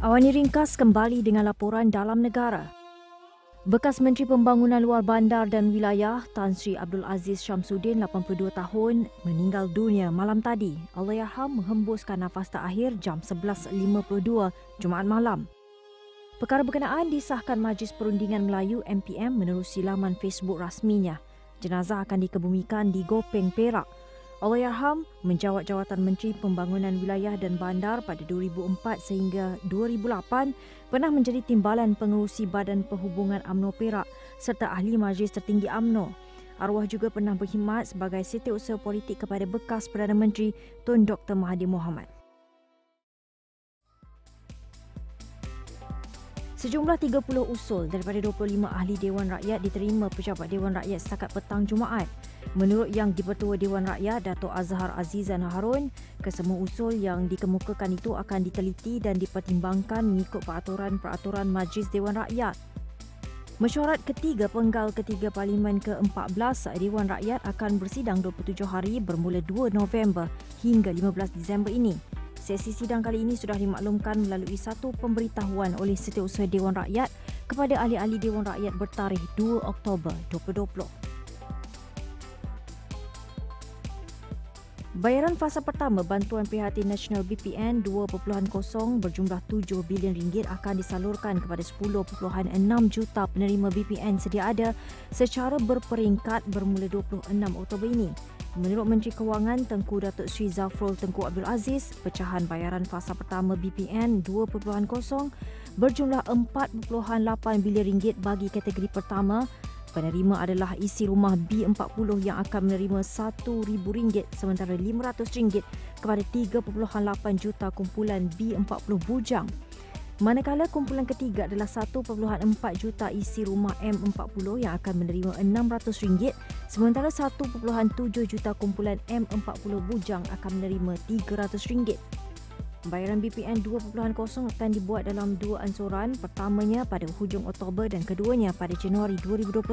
Awani ringkas kembali dengan laporan dalam negara. Bekas Menteri Pembangunan Luar Bandar dan Wilayah Tan Sri Abdul Aziz Shamsuddin 82 tahun meninggal dunia malam tadi. Allahyarham menghembuskan nafas terakhir jam 11.52 Jumaat malam. Perkara berkenaan disahkan Majlis Perundingan Melayu MPM menerusi laman Facebook rasminya. Jenazah akan dikebumikan di Gopeng, Perak. Allahyarham menjawat jawatan Menteri Pembangunan Wilayah dan Bandar pada 2004 sehingga 2008, pernah menjadi timbalan pengerusi Badan Perhubungan UMNO Perak serta ahli Majlis Tertinggi UMNO. Arwah juga pernah berkhidmat sebagai setiausaha politik kepada bekas Perdana Menteri Tun Dr Mahathir Mohamad. Sejumlah 30 usul daripada 25 ahli Dewan Rakyat diterima Pejabat Dewan Rakyat setakat petang Jumaat. Menurut Yang di-Pertua Dewan Rakyat Dato' Azhar Azizan Harun, kesemua usul yang dikemukakan itu akan diteliti dan dipertimbangkan mengikut peraturan-peraturan Majlis Dewan Rakyat. Mesyuarat ketiga penggal ketiga Parlimen ke-14 Dewan Rakyat akan bersidang 27 hari bermula 2 November hingga 15 Disember ini. Sesi sidang kali ini sudah dimaklumkan melalui satu pemberitahuan oleh Setiausaha Dewan Rakyat kepada ahli-ahli Dewan Rakyat bertarikh 2 Oktober 2020. Bayaran fasa pertama Bantuan Prihatin Nasional BPN 2.0 berjumlah RM7 bilion akan disalurkan kepada 10.6 juta penerima BPN sedia ada secara berperingkat bermula 26 Oktober ini. Menurut Menteri Kewangan Tengku Dato Sri Zafrul Tengku Abdul Aziz, pecahan bayaran fasa pertama BPN 2.0 berjumlah RM4.8 bilion bagi kategori pertama. Penerima adalah isi rumah B40 yang akan menerima RM1,000 sementara RM500 kepada 3.8 juta kumpulan B40 bujang. Manakala kumpulan ketiga adalah 1.4 juta isi rumah M40 yang akan menerima RM600, sementara 1.7 juta kumpulan M40 bujang akan menerima RM300. Bayaran BPN 2.0 akan dibuat dalam dua ansuran, pertamanya pada hujung Oktober dan keduanya pada Januari 2021.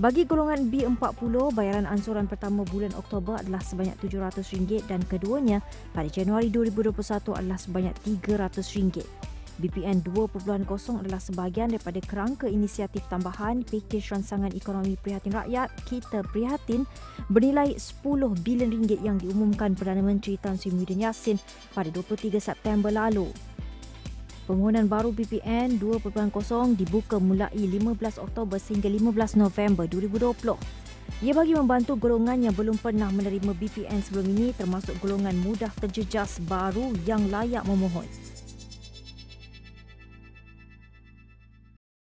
Bagi golongan B40, bayaran ansuran pertama bulan Oktober adalah sebanyak RM700 dan keduanya pada Januari 2021 adalah sebanyak RM300. BPN 2.0 adalah sebahagian daripada kerangka inisiatif tambahan Pakej Rangsangan Ekonomi Prihatin Rakyat Kita Prihatin bernilai RM10 bilion yang diumumkan Perdana Menteri Tan Sri Muhyiddin Yassin pada 23 September lalu. Permohonan baru BPN 2.0 dibuka mulai 15 Oktober sehingga 15 November 2020. Ia bagi membantu golongan yang belum pernah menerima BPN sebelum ini termasuk golongan mudah terjejas baru yang layak memohon.